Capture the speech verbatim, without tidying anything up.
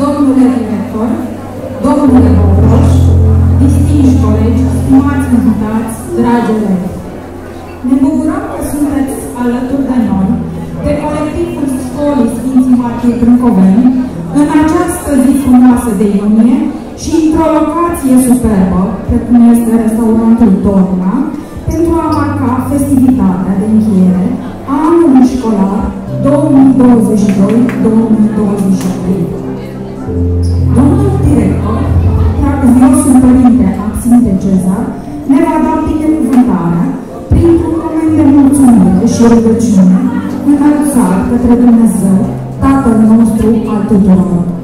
domnule director, domnule Boboș, distinși colegi, stimați invitați, dragi elevi. Ne bucurăm că sunteți alături de noi, de colectivul Școlii Sfinții Martiri Brâncoveni, în această zi frumoasă de iunie și într-o locație superbă, precum este restaurantul Dorna, pentru a marca festivitatea de încheiere a anului școlar două mii douăzeci și doi două mii douăzeci și trei. Domnul director, Preacuviosul Părinte Axinte Cezar, ne va da binecuvântarea printr-un moment de mulțumire și rugăciune înălțat către Dumnezeu, Tatăl nostru al tuturor.